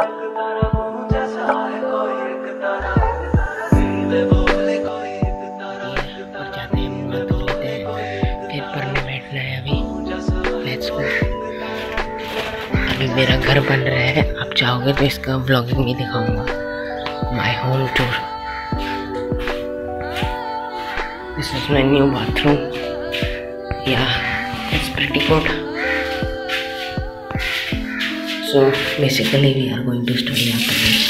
अभी मेरा घर बन रहा है। आप चाहोगे तो इसका व्लॉगिंग भी दिखाऊंगा, my home tour. This is my new bathroom yeah it's pretty good. So basically we are going to study after this.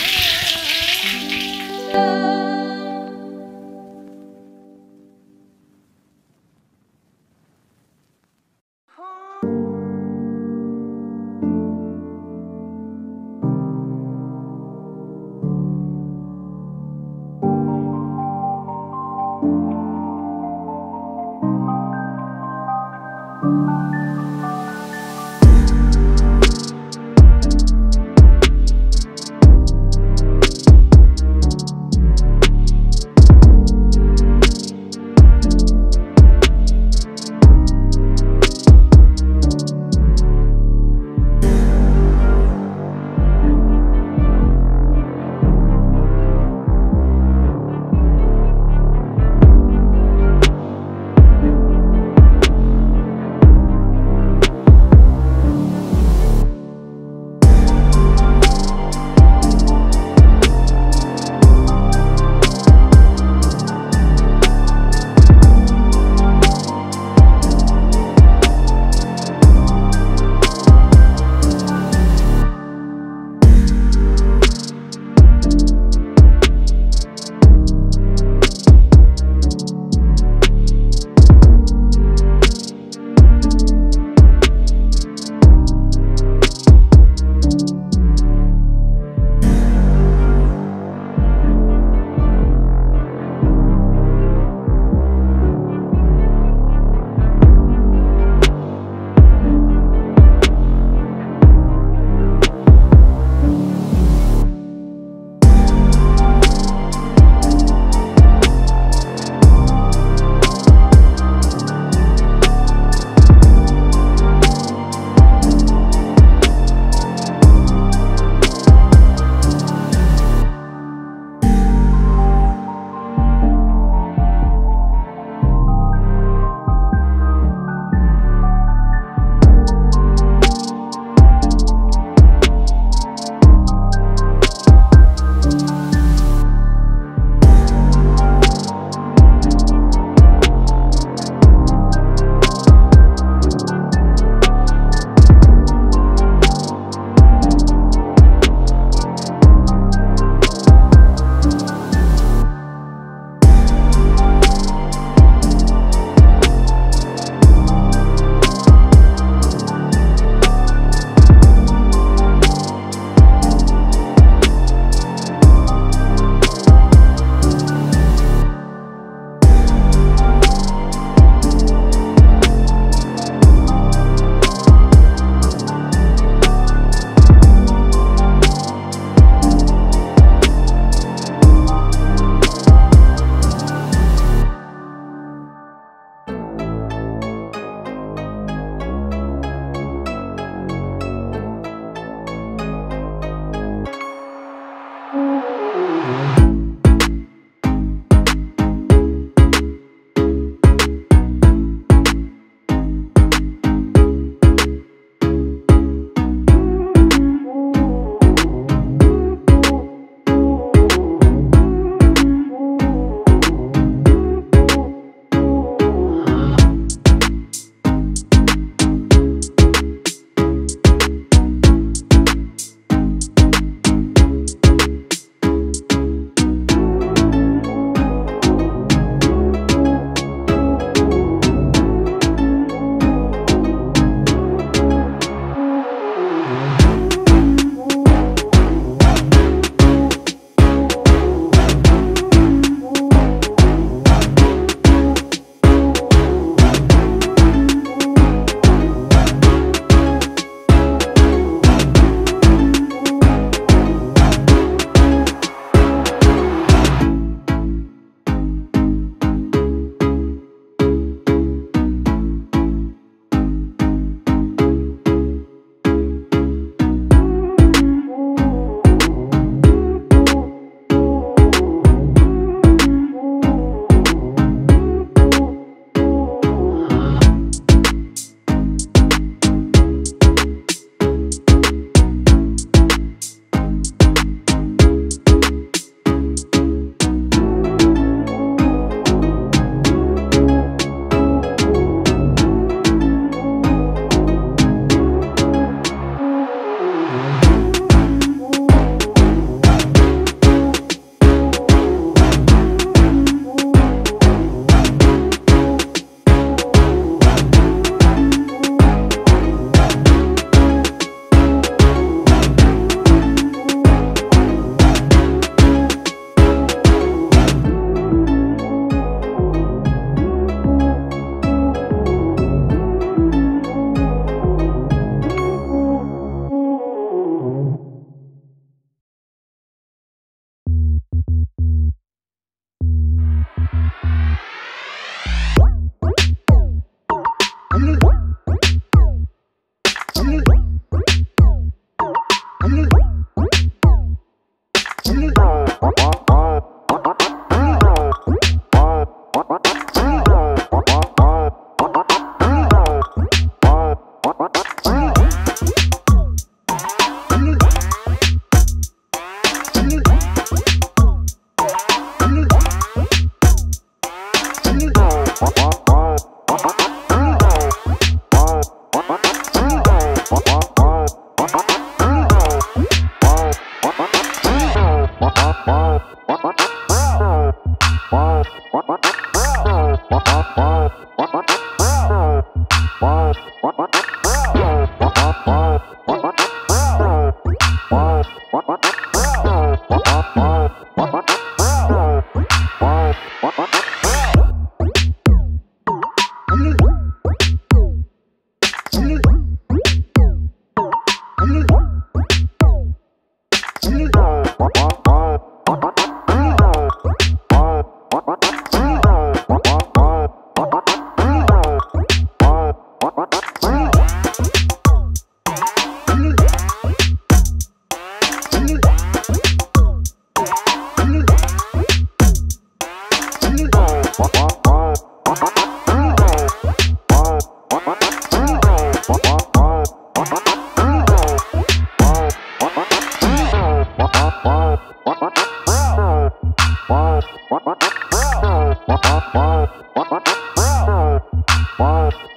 What?